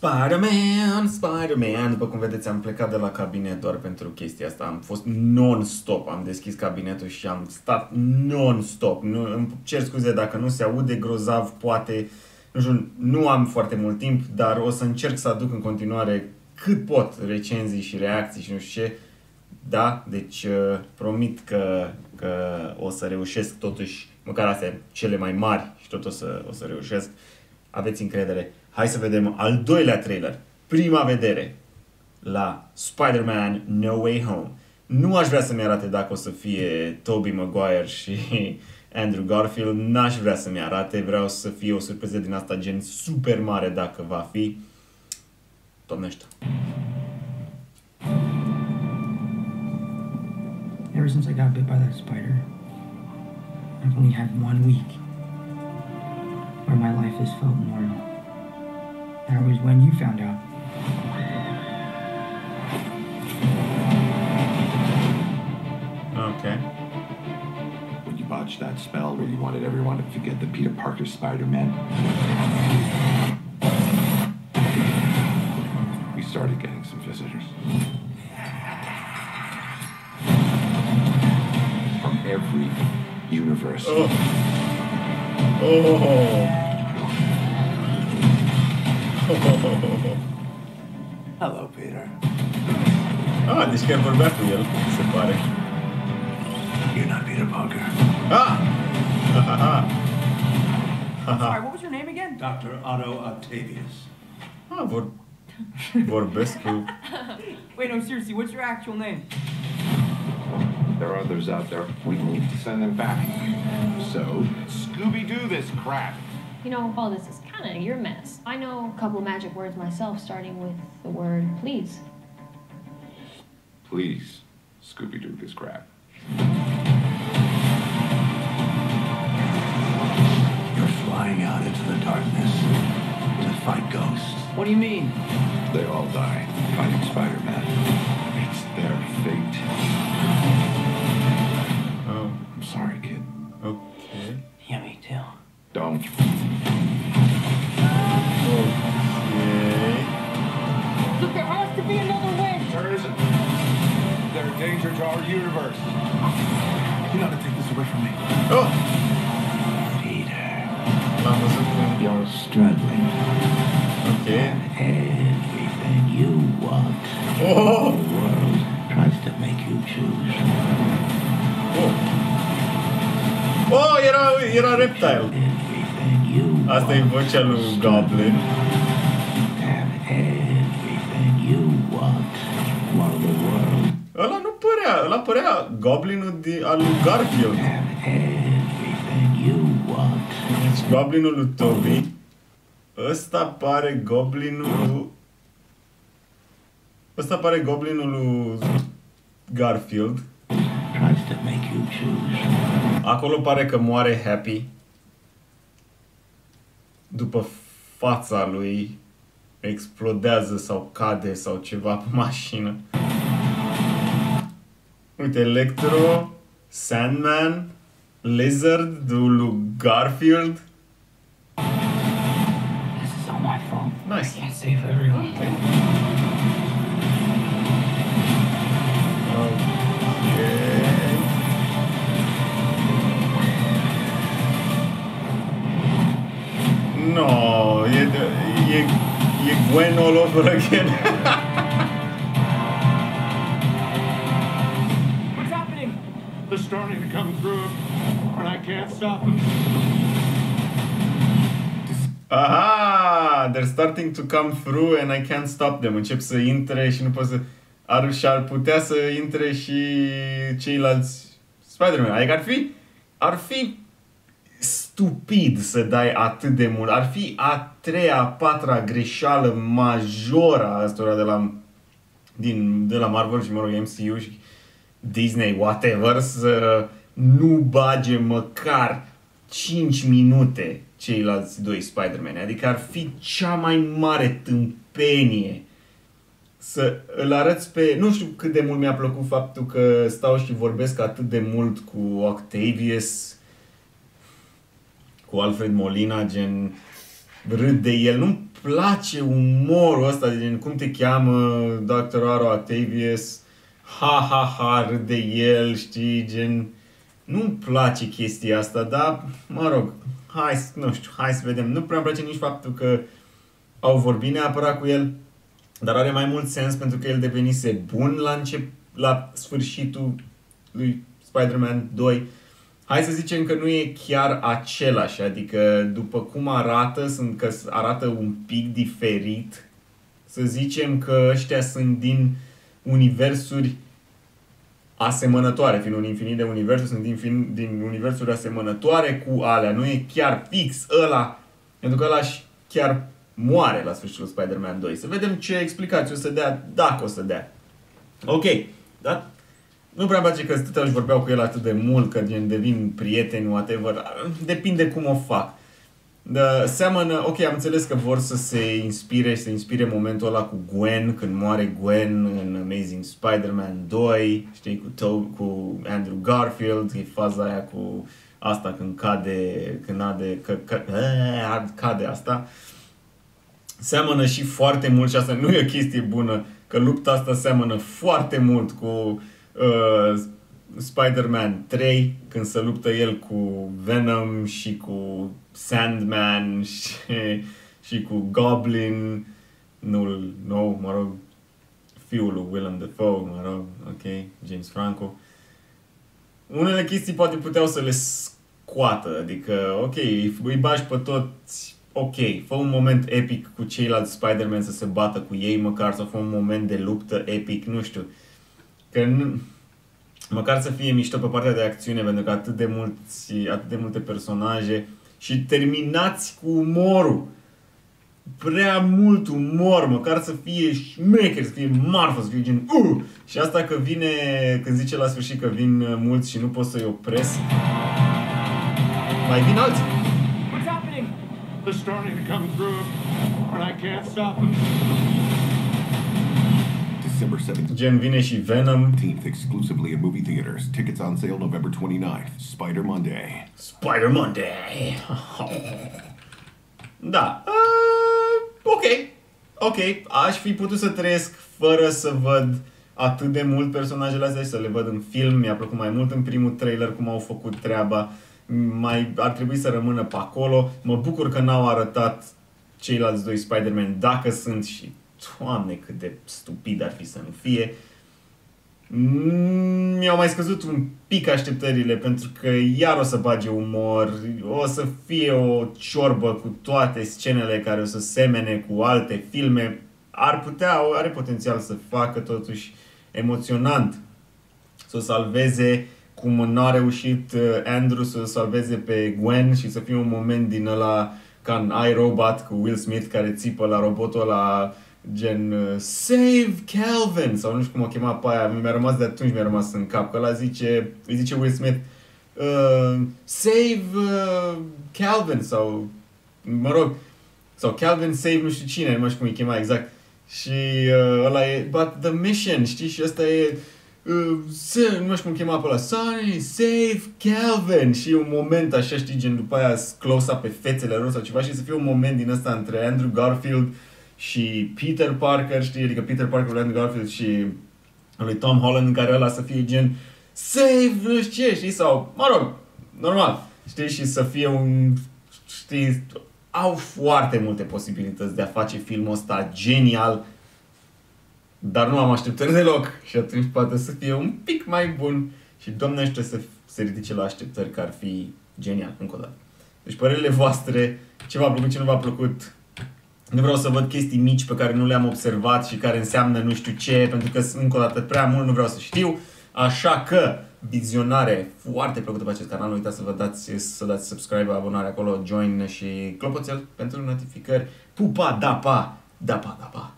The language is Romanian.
Spider-Man, Spider-Man. După cum vedeți, am plecat de la cabinet doar pentru chestia asta. Am fost non-stop, am deschis cabinetul și am stat non-stop. Îmi cer scuze dacă nu se aude grozav, poate, nu știu, nu am foarte mult timp, dar o să încerc să aduc în continuare cât pot recenzii și reacții și nu știu ce. Da, deci promit că o să reușesc totuși, măcar astea cele mai mari și tot o să reușesc. Aveți încredere. Hai să vedem al doilea trailer, prima vedere la Spider-Man No Way Home. Nu aș vrea să-mi arate dacă o să fie Tobey Maguire și Andrew Garfield, n-aș vrea să-mi arate, vreau să fie o surpriză din asta gen super mare dacă va fi. Domnește! Ever since I got bit by that spider, I've only had one week where my life has felt normal. That was when you found out. Okay. When you botched that spell where you wanted everyone to forget the Peter Parker Spider-Man, we started getting some visitors. From every universe. Oh. Oh. Hello, Peter. Ah, deci chiar vorbea cu el, se pare. You're not Peter Parker. Ah! Sorry, what was your name again? Dr. Otto Octavius. Ah, vorbesc cu... Wait, no, seriously, what's your actual name? There are others out there. We need to send them back. So, Scooby-Doo this crap. You know, all this is kind of your mess. I know a couple of magic words myself, starting with the word please. Please, Scooby-Doo this crap. You're flying out into the darkness to fight ghosts. What do you mean? They all die fighting Spider-Man. It's their fate. Oh, I'm sorry, kid. Okay. Yeah, me too. Don't. Okay. Look, there has to be another way. There isn't. They're a danger to our universe. You gotta take this away from me. Oh! Peter. You're struggling. Okay. Everything you want. Oh! The world tries to make you choose. Oh! Oh, you're a reptile. Asta e vocea lui Goblin. Ăla nu părea, ăla părea Goblinul al lui Garfield. Deci Goblinul lui Tobey. Ăsta pare Goblinul... Ăsta pare Goblinul lui Garfield. Acolo pare că moare Happy. După fața lui explodează sau cade sau ceva pe mașină. Uite, Electro, Sandman, Lizard, lui Garfield. This is all my fault. Nice. I can't save everyone. Okay. No, e Gwen all over again. What's happening? They're starting to come through, and I can't stop them. Aha! They're starting to come through, and I can't stop them. Încep să intre și nu pot să... Ar putea să intre și ceilalți Spider-Man. Adică ar fi... stupid să dai atât de mult. Ar fi a treia, a patra greșeală majoră a ăstora de la Marvel și, mă rog, MCU și Disney, whatever, să nu bage măcar 5 minute ceilalți doi Spider-Man. Adică ar fi cea mai mare tâmpenie să îl arăți pe... Nu știu cât de mult mi-a plăcut faptul că stau și vorbesc atât de mult cu Octavius, cu Alfred Molina, gen râd de el, nu-mi place umorul ăsta, din cum te cheamă Dr. Otto Octavius, ha ha ha, râd de el, știi, gen... Nu-mi place chestia asta, dar, mă rog, hai, nu știu, hai să vedem. Nu prea îmi place nici faptul că au vorbit neapărat cu el, dar are mai mult sens pentru că el devenise bun la sfârșitul lui Spider-Man 2. Hai să zicem că nu e chiar același, adică după cum arată, că arată un pic diferit. Să zicem că ăștia sunt din universuri asemănătoare, fiind un infinit de universuri, sunt din universuri asemănătoare cu alea. Nu e chiar fix ăla, pentru că ăla chiar moare la sfârșitul Spider-Man 2. Să vedem ce explicații o să dea, dacă o să dea. Ok, da? Nu prea place că stăteau și vorbeau cu el atât de mult, că devin prieteni, whatever. Depinde cum o fac. Seamănă, ok, am înțeles că vor să se inspire și să inspire momentul ăla cu Gwen, când moare Gwen în Amazing Spider-Man 2, știi, cu Andrew Garfield, e faza aia cu asta când cade asta. Seamănă și foarte mult, și asta nu e o chestie bună, că lupta asta seamănă foarte mult cu Spider-Man 3, când se luptă el cu Venom și cu Sandman și cu Goblin, mă rog, fiul lui Willem Dafoe, mă rog, ok, James Franco. Unele chestii poate puteau să le scoată, adică, ok, îi bagi pe toți, ok, fă un moment epic cu ceilalți Spider-Man să se bată cu ei măcar, sau fă un moment de luptă epic, nu știu, că nu... Măcar să fie mișto pe partea de acțiune, pentru că atât de multe personaje și terminați cu umorul. Prea mult umor, măcar să fie șmecher, să fie marfă, să fie gen Și asta că vine, când zice la sfârșit că vin mulți și nu pot să-i opresc. Mai vin alții. Gen vine și Venom. Exclusively at movie theaters. Tickets on sale November 29th. Spider Monday. Spider Monday. Da. Ok. Ok. Aș fi putut să trăiesc fără să văd atât de mult personajele astea și să le văd în film. Mi-a plăcut mai mult în primul trailer cum au făcut treaba. Ar trebui să rămână pe acolo. Mă bucur că n-au arătat ceilalți doi Spider-Man, dacă sunt, și Doamne, cât de stupid ar fi să nu fie. Mi-au mai scăzut un pic așteptările, pentru că iar o să bage umor, o să fie o ciorbă cu toate scenele care o să semene cu alte filme. Are potențial să facă totuși emoționant, să o salveze cum n-a reușit Andrew să o salveze pe Gwen, și să fie un moment din ăla ca în I, Robot, cu Will Smith care țipă la robotul ăla, gen Save Calvin, sau nu știu cum o chema pe aia. Mi-a rămas de atunci, mi-a rămas în cap, că ăla îi zice Will Smith Save Calvin, sau mă rog, sau Calvin Save nu știu cine, nu știu cum îi chema exact. Și ăla e But the Mission, știi, și ăsta e nu știu cum chema pe ăla, Sorry, Save Calvin. Și un moment așa, știi, gen după aia close pe fețele lor sau ceva, și să fie un moment din ăsta între Andrew Garfield și Peter Parker, știi, adică Peter Parker, Andrew Garfield și lui Tom Holland, în care ăla să fie gen Save, nu știu ce, știi, sau, mă rog, normal, știi, și să fie un, știi, au foarte multe posibilități de a face filmul ăsta genial, dar nu am așteptări deloc, și atunci poate să fie un pic mai bun și domnește să se ridice la așteptări, că ar fi genial, încă o dată. Deci părerile voastre, ce v-a plăcut, ce nu v-a plăcut. Nu vreau să văd chestii mici pe care nu le-am observat și care înseamnă nu știu ce, pentru că sunt încă o dată prea mult, nu vreau să știu. Așa că, vizionare foarte plăcută pe acest canal, nu uitați să vă dați, subscribe, abonare acolo, join și clopoțel pentru notificări. Pupa, da, pa, da, pa, da, pa.